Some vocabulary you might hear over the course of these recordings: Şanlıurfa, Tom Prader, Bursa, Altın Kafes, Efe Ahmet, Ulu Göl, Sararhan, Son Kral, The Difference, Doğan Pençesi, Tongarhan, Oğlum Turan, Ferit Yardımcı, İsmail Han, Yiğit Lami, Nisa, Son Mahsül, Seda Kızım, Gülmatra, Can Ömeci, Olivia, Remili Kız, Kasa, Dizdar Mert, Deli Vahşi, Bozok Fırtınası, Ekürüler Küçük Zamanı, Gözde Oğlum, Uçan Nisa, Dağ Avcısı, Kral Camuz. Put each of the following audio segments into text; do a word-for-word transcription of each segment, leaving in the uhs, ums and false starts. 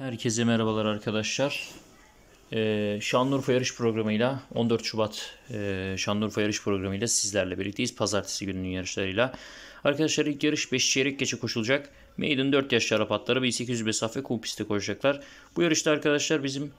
Herkese merhabalar arkadaşlar. Ee, Şanlıurfa yarış programıyla on dört Şubat e, Şanlıurfa yarış programıyla sizlerle birlikteyiz. Pazartesi gününün yarışlarıyla. Arkadaşlar ilk yarış beş çeyrek geçe koşulacak. Maiden dört yaşlı Arap atları bin sekiz yüz mesafe kum pistte koşacaklar. Bu yarışta arkadaşlar bizim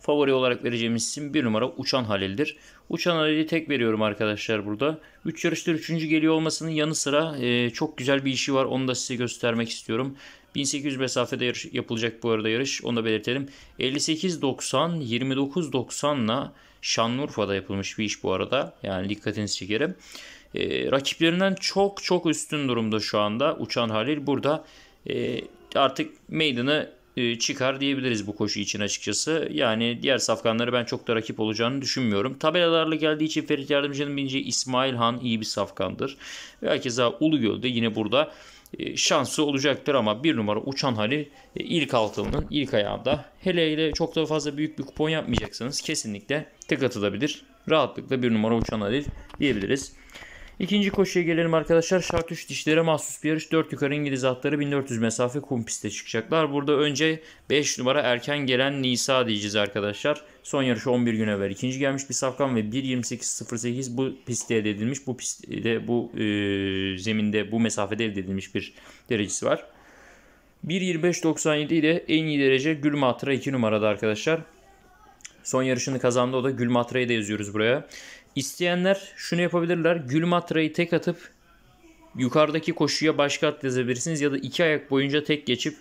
favori olarak vereceğimiz isim bir numara Uçan Halil'dir. Uçan Halil'i tek veriyorum arkadaşlar burada. üç yarıştır üçüncü geliyor olmasının yanı sıra e, çok güzel bir işi var. Onu da size göstermek istiyorum. bin sekiz yüz mesafede yarış, yapılacak bu arada yarış. Onu da belirtelim. elli sekiz doksan, yirmi dokuz doksanla Şanlıurfa'da yapılmış bir iş bu arada. Yani dikkatinizi çekerim. E, rakiplerinden çok çok üstün durumda şu anda Uçan Halil. Burada e, artık meydanı çıkar diyebiliriz bu koşu için açıkçası. Yani diğer safkanları ben çok da rakip olacağını düşünmüyorum. Tabelalarla geldiği için Ferit Yardımcı'nın bineceği İsmail Han iyi bir safkandır. Ve herkese Ulu Göl'de yine burada şansı olacaktır ama bir numara Uçan Halil ilk altılının ilk ayağında. Hele hele çok da fazla büyük bir kupon yapmayacaksınız. Kesinlikle tek atılabilir. Rahatlıkla bir numara Uçan Halil diyebiliriz. İkinci koşuya gelelim arkadaşlar. Şart üç dişlere mahsus bir yarış. dört yukarı İngiliz atları bin dört yüz mesafe kum pistte çıkacaklar. Burada önce beş numara erken gelen Nisa diyeceğiz arkadaşlar. Son yarışı on bir gün evvel ikinci gelmiş bir safkan ve bir yirmi sekiz sıfır sekiz bu pistte elde edilmiş. Bu pistte bu e, zeminde bu mesafede elde edilmiş bir derecesi var. bir yirmi beş doksan yedi ile en iyi derece Gülmatra iki numarada arkadaşlar. Son yarışını kazandı o da. Gülmatra'yı da yazıyoruz buraya. İsteyenler şunu yapabilirler. Gülmatra'yı tek atıp yukarıdaki koşuya başka at yazabilirsiniz. Ya da iki ayak boyunca tek geçip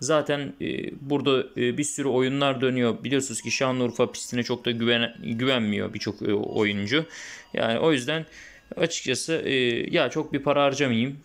zaten e, burada e, bir sürü oyunlar dönüyor. Biliyorsunuz ki Şanlıurfa pistine çok da güven, güvenmiyor birçok e, oyuncu. Yani o yüzden açıkçası e, ya çok bir para harcamayayım.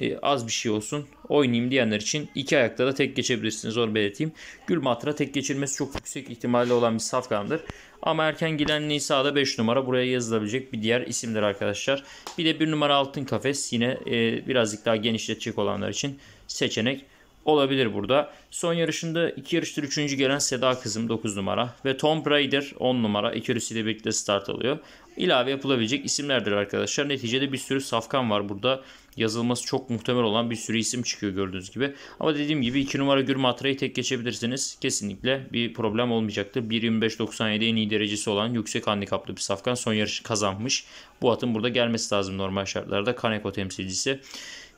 E, az bir şey olsun. Oynayayım diyenler için iki ayakta da tek geçebilirsiniz. Onu belirteyim. Gülmatra tek geçilmesi çok yüksek ihtimalle olan bir safkandır. Ama erken gelen Nisa'da beş numara buraya yazılabilecek bir diğer isimdir arkadaşlar. Bir de bir numara Altın Kafes yine e, birazcık daha genişletecek olanlar için seçenek olabilir burada. Son yarışında iki yarıştır üçüncü gelen Seda Kızım dokuz numara ve Tom Prader on numara ikilisiyle birlikte start alıyor. İlave yapılabilecek isimlerdir arkadaşlar. Neticede bir sürü safkan var burada. Yazılması çok muhtemel olan bir sürü isim çıkıyor gördüğünüz gibi. Ama dediğim gibi iki numara Gülmatra'yı tek geçebilirsiniz. Kesinlikle bir problem olmayacaktır. bir yirmi beş doksan yedi en iyi derecesi olan yüksek handikaplı bir safkan. Son yarışı kazanmış. Bu atın burada gelmesi lazım normal şartlarda. Kaneko temsilcisi.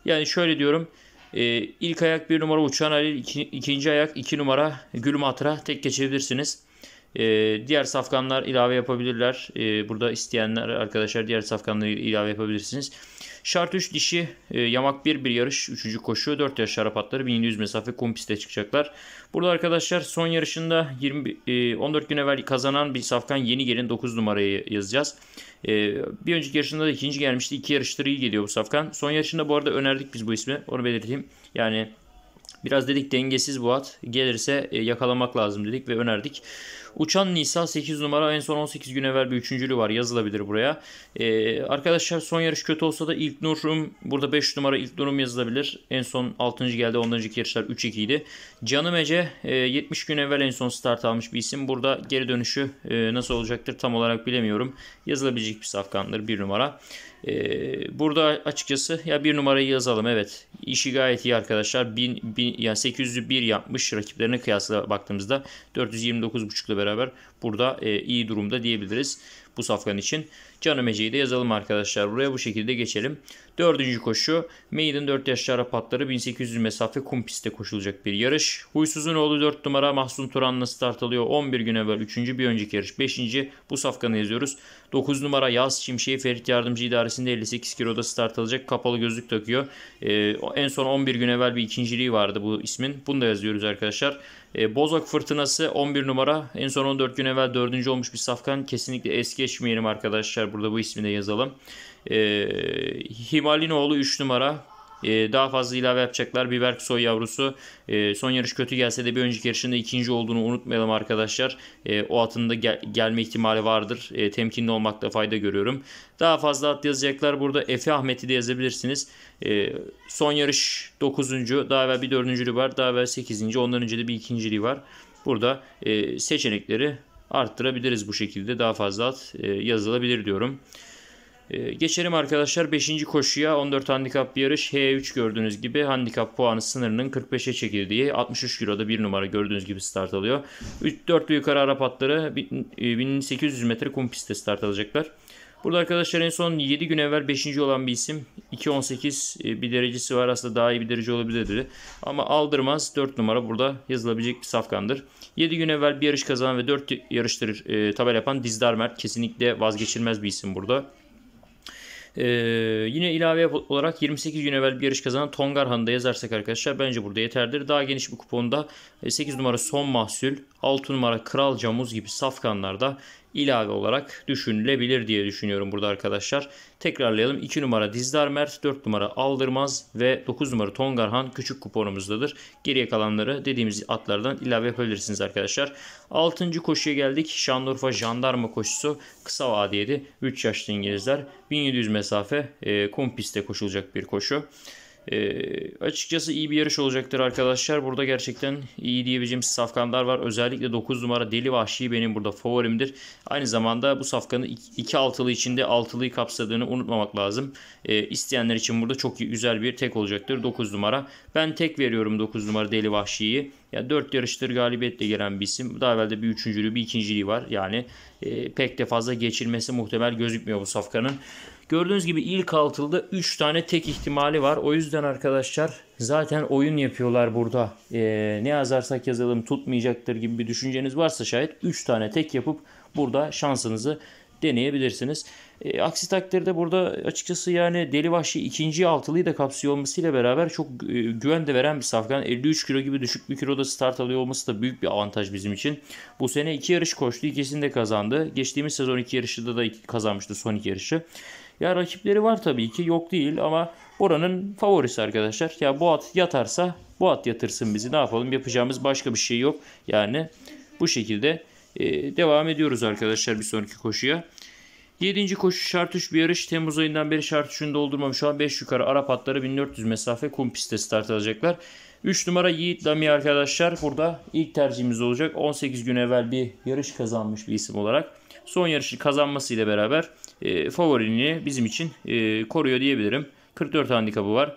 Yani şöyle diyorum. Ee, ilk ayak bir numara Uçan Halil, iki, ikinci ayak iki numara Gülmatra tek geçebilirsiniz. Ee, diğer safkanlar ilave yapabilirler. Ee, burada isteyenler arkadaşlar diğer safkanları ilave yapabilirsiniz. Şart üç dişi e, yamak bir bir yarış üçüncü koşu dört yaş Arap atları bin yedi yüz mesafe kum pistte çıkacaklar. Burada arkadaşlar son yarışında yirmi, e, on dört gün evvel kazanan bir safkan yeni gelin dokuz numarayı yazacağız. Ee, bir önceki yarışında da ikinci gelmişti. İki yarıştır iyi geliyor bu safkan. Son yarışında bu arada önerdik biz bu ismi. Onu belirteyim. Yani biraz dedik dengesiz bu at. Gelirse e, yakalamak lazım dedik ve önerdik. Uçan Nisa sekiz numara en son on sekiz gün evvel bir üçüncülü var. Yazılabilir buraya. Ee, arkadaşlar son yarış kötü olsa da ilk nurum burada beş numara ilk nurum yazılabilir. En son altıncı geldi. Ondan önceki yarışlar üç iki idi. Can Ömeci e, yetmiş gün evvel en son start almış bir isim. Burada geri dönüşü e, nasıl olacaktır tam olarak bilemiyorum. Yazılabilecek bir safkandır bir numara. E, burada açıkçası ya bir numarayı yazalım. Evet. İşi gayet iyi arkadaşlar. Bin, bin, yani sekiz yüz bir yapmış rakiplerine kıyasla baktığımızda dört yüz yirmi dokuz buçuk ile beraber burada e, iyi durumda diyebiliriz bu safkan için. Can Ömeci'yi de yazalım arkadaşlar. Buraya bu şekilde geçelim. Dördüncü koşu. Maiden dört yaşlı Arap atları bin sekiz yüz mesafe kum pistte koşulacak bir yarış. Huysuz'un oğlu dört numara Mahsun Turan'la start alıyor. on bir gün evvel üçüncü bir önceki yarış beşinci bu safkanı yazıyoruz. dokuz numara Yaz Şimşek Ferit Yardımcı idaresinde elli sekiz kiloda start alacak. Kapalı gözlük takıyor. Ee, en son on bir gün evvel bir ikinciliği vardı bu ismin. Bunu da yazıyoruz arkadaşlar. Ee, Bozok Fırtınası on bir numara. En son on dört gün evvel dördüncü olmuş bir safkan. Kesinlikle es geçmeyelim arkadaşlar. Burada bu ismi de yazalım. Ee, Himalinoğlu üç numara. Ee, daha fazla ilave yapacaklar. Biberksoy yavrusu. Ee, son yarış kötü gelse de bir önceki yarışında ikinci olduğunu unutmayalım arkadaşlar. Ee, o atın da gel gelme ihtimali vardır. Ee, temkinli olmakta fayda görüyorum. Daha fazla at yazacaklar. Burada Efe Ahmet'i de yazabilirsiniz. Ee, son yarış dokuzuncu Daha evvel bir dördüncülü var. Daha evvel sekizinci Ondan önce de bir ikinciliği var. Burada e, seçenekleri arttırabiliriz bu şekilde. Daha fazla at yazılabilir diyorum. Ee, geçelim arkadaşlar beşinci koşuya. On dört handikap bir yarış. H üç gördüğünüz gibi handikap puanı sınırının kırk beşe çekildiği altmış üç kiloda bir numara gördüğünüz gibi start alıyor. üç dört yukarı Arap atları bin sekiz yüz metre kum pistte start alacaklar. Burada arkadaşlar en son yedi gün evvel beşinci olan bir isim. iki on sekiz bir derecesi var. Aslında daha iyi bir derece olabilirdi. Ama aldırmaz. dört numara burada yazılabilecek bir safkandır. yedi gün evvel bir yarış kazanan ve dört yarıştır e, tabel yapan Dizdar Mert. Kesinlikle vazgeçilmez bir isim burada. Ee, yine ilave olarak yirmi sekiz gün evvel bir yarış kazanan Tongarhan'ı da yazarsak arkadaşlar bence burada yeterlidir. Daha geniş bir kuponda sekiz numara Son Mahsül, altı numara Kral Camuz gibi safkanlarda ilave olarak düşünülebilir diye düşünüyorum burada arkadaşlar. Tekrarlayalım. iki numara Dizdar Mert, dört numara Aldırmaz ve dokuz numara Tongarhan küçük kuponumuzdadır. Geriye kalanları dediğimiz atlardan ilave yapabilirsiniz arkadaşlar. altıncı koşuya geldik. Şanlıurfa Jandarma koşusu kısa vadiydi. üç yaşlı İngilizler bin yedi yüz mesafe e, kum pistte koşulacak bir koşu. E, açıkçası iyi bir yarış olacaktır arkadaşlar. Burada gerçekten iyi diyebileceğimiz safkanlar var. Özellikle dokuz numara Deli Vahşi benim burada favorimdir. Aynı zamanda bu safkanın iki altılı içinde altılıyı kapsadığını unutmamak lazım. E, isteyenler için burada çok güzel bir tek olacaktır dokuz numara. Ben tek veriyorum dokuz numara Deli Vahşi'yi. Yani dört yarıştır galibiyetle gelen bir isim. Daha evvel de bir üçüncülüğü bir ikinciliği var. Yani e, pek de fazla geçilmesi muhtemel gözükmüyor bu safkanın. Gördüğünüz gibi ilk altılıda üç tane tek ihtimali var. O yüzden arkadaşlar zaten oyun yapıyorlar burada. Ee, ne yazarsak yazalım tutmayacaktır gibi bir düşünceniz varsa şayet üç tane tek yapıp burada şansınızı deneyebilirsiniz. E, aksi takdirde burada açıkçası yani Deli Vahşi ikinci altılıyı da kapsıyor olmasıyla beraber çok e, güven de veren bir safkan. elli üç kilo gibi düşük bir kiloda start alıyor olması da büyük bir avantaj bizim için. Bu sene iki yarış koştu. İkisini de kazandı. Geçtiğimiz sezon iki yarışında da kazanmıştı son iki yarışı. Ya rakipleri var tabii ki, yok değil ama oranın favorisi arkadaşlar. Ya bu at yatarsa bu at yatırsın bizi, ne yapalım, yapacağımız başka bir şey yok. Yani bu şekilde e, devam ediyoruz arkadaşlar bir sonraki koşuya. yedinci koşu şart üç bir yarış. Temmuz ayından beri şart üçünü doldurmamış. Şu an beş yukarı Arap atları bin dört yüz mesafe kum pistte start alacaklar. üç numara Yiğit Lami arkadaşlar burada ilk tercihimiz olacak. on sekiz gün evvel bir yarış kazanmış bir isim olarak. Son yarışı kazanmasıyla beraber e, favorini bizim için e, koruyor diyebilirim. kırk dört handikapı var.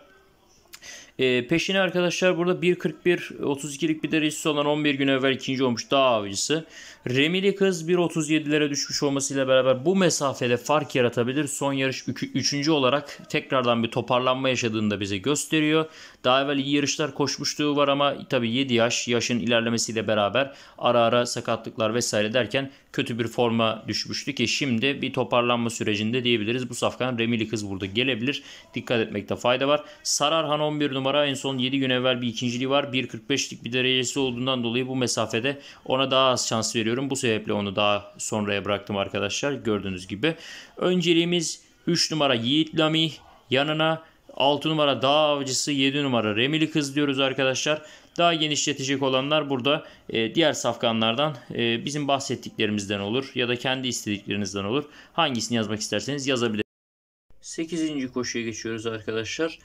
E, peşine arkadaşlar burada bir kırk bir otuz ikilik bir derecesi olan on bir gün evvel ikinci olmuş Dağ Avcısı. Remili Kız bir otuz yedilere düşmüş olmasıyla beraber bu mesafede fark yaratabilir. Son yarış üçüncü olarak tekrardan bir toparlanma yaşadığını da bize gösteriyor. Daha evvel iyi yarışlar koşmuşluğu var ama tabii yedi yaş, yaşın ilerlemesiyle beraber ara ara sakatlıklar vesaire derken kötü bir forma düşmüştü ki şimdi bir toparlanma sürecinde diyebiliriz. Bu safkan Remili Kız burada gelebilir. Dikkat etmekte fayda var. Sararhan on bir numara en son yedi gün evvel bir ikinciliği var. bir kırk beşlik bir derecesi olduğundan dolayı bu mesafede ona daha az şans veriyorum. Bu sebeple onu daha sonraya bıraktım arkadaşlar gördüğünüz gibi. Önceliğimiz üç numara Yiğit Lami, yanına altı numara Dağ Avcısı, yedi numara Remili Kız diyoruz arkadaşlar. Daha genişletecek olanlar burada e, diğer safkanlardan e, bizim bahsettiklerimizden olur ya da kendi istediklerinizden olur. Hangisini yazmak isterseniz yazabilirsiniz. sekizinci koşuya geçiyoruz arkadaşlar.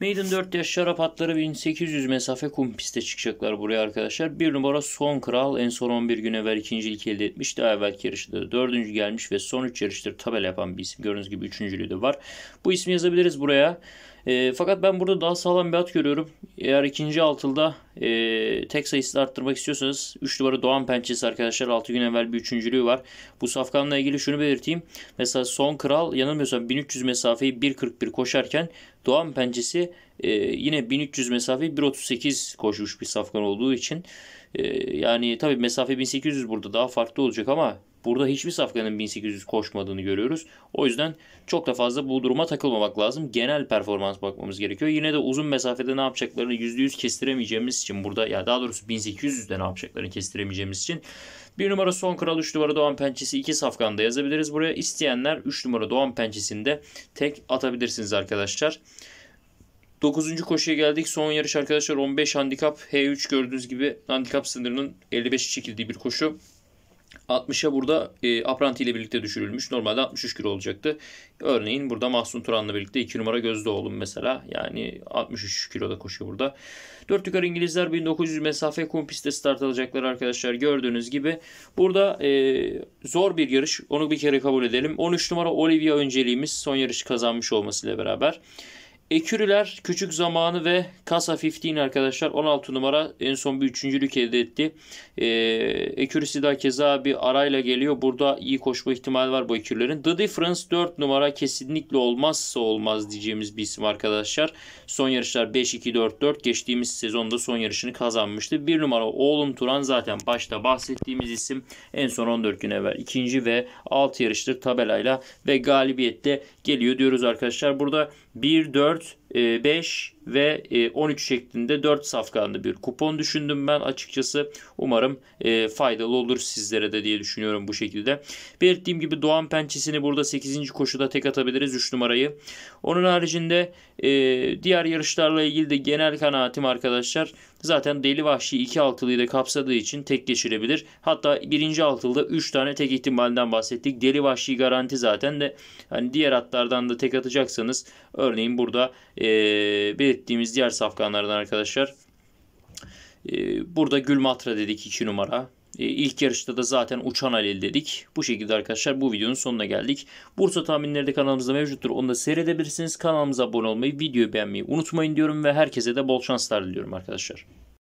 Maiden dört yaş şarap atları bin sekiz yüz mesafe kum piste çıkacaklar buraya arkadaşlar. bir numara Son Kral en son on bir gün evvel ikincilik elde etmiş. Daha evvelki yarışta dördüncü gelmiş ve son üç yarıştır tabela yapan bir isim. Gördüğünüz gibi üçüncülüğü de var. Bu ismi yazabiliriz buraya. E, fakat ben burada daha sağlam bir at görüyorum. Eğer ikinci altılda e, tek sayısını arttırmak istiyorsanız üç numara Doğan Pençesi arkadaşlar. altı gün evvel bir üçüncülüğü var. Bu safkanla ilgili şunu belirteyim. Mesela Son Kral yanılmıyorsam bin üç yüz mesafeyi bir kırk bir koşarken Doğan Pençesi e, yine bin üç yüz mesafeyi bir otuz sekiz koşmuş bir safkan olduğu için e, yani tabii mesafe bin sekiz yüz burada daha farklı olacak ama burada hiçbir safkanın bin sekiz yüz koşmadığını görüyoruz. O yüzden çok da fazla bu duruma takılmamak lazım. Genel performans bakmamız gerekiyor. Yine de uzun mesafede ne yapacaklarını yüzde yüz kestiremeyeceğimiz için burada, ya daha doğrusu bin sekiz yüzde ne yapacaklarını kestiremeyeceğimiz için bir numara Son Kral, üç numara Doğan Pençesi, iki safkan da yazabiliriz buraya. İsteyenler üç numara Doğan Pençesi'ni de tek atabilirsiniz arkadaşlar. dokuzuncu koşuya geldik. Son yarış arkadaşlar on beş handikap. H üç gördüğünüz gibi handikap sınırının elli beşi çekildiği bir koşu. altmışa burada e, Apranti ile birlikte düşürülmüş. Normalde altmış üç kilo olacaktı. Örneğin burada Mahsun Turan'la birlikte iki numara Gözde Oğlum mesela. Yani altmış üç kiloda koşuyor burada. Dört yukarı İngilizler bin dokuz yüz mesafe kum pistte start alacaklar arkadaşlar. Gördüğünüz gibi burada e, zor bir yarış. Onu bir kere kabul edelim. on üç numara Olivia önceliğimiz son yarışı kazanmış olmasıyla beraber. Ekürüler Küçük Zamanı ve Kasa on beş arkadaşlar on altı numara en son bir üçüncülük elde etti. Ee, Ekürüsü daha keza bir arayla geliyor. Burada iyi koşma ihtimali var bu ekürülerin. The Difference dört numara kesinlikle olmazsa olmaz diyeceğimiz bir isim arkadaşlar. Son yarışlar beş iki dört dört geçtiğimiz sezonda son yarışını kazanmıştı. bir numara Oğlum Turan zaten başta bahsettiğimiz isim. En son on dört gün evvel ikinci ve alt yarıştır tabelayla ve galibiyette geliyor diyoruz arkadaşlar. Burada bir, dört, beş ve on üç şeklinde dört safkanlı bir kupon düşündüm ben açıkçası. Umarım faydalı olur sizlere de diye düşünüyorum bu şekilde. Belirttiğim gibi Doğan Pençesi'ni burada sekizinci koşuda tek atabiliriz üç numarayı. Onun haricinde diğer yarışlarla ilgili de genel kanaatim arkadaşlar. Zaten Deli Vahşi iki altılıyı da kapsadığı için tek geçirebilir. Hatta birinci altılıda üç tane tek ihtimalden bahsettik. Deli Vahşi garanti zaten de hani diğer atlardan da tek atacaksanız örneğin burada e, belirttiğimiz diğer safkanlardan arkadaşlar e, burada Gülmatra dedik iki numara. İlk yarışta da zaten Uçan Halil dedik. Bu şekilde arkadaşlar bu videonun sonuna geldik. Bursa tahminleri de kanalımızda mevcuttur. Onu da seyredebilirsiniz. Kanalımıza abone olmayı, videoyu beğenmeyi unutmayın diyorum ve herkese de bol şanslar diliyorum arkadaşlar.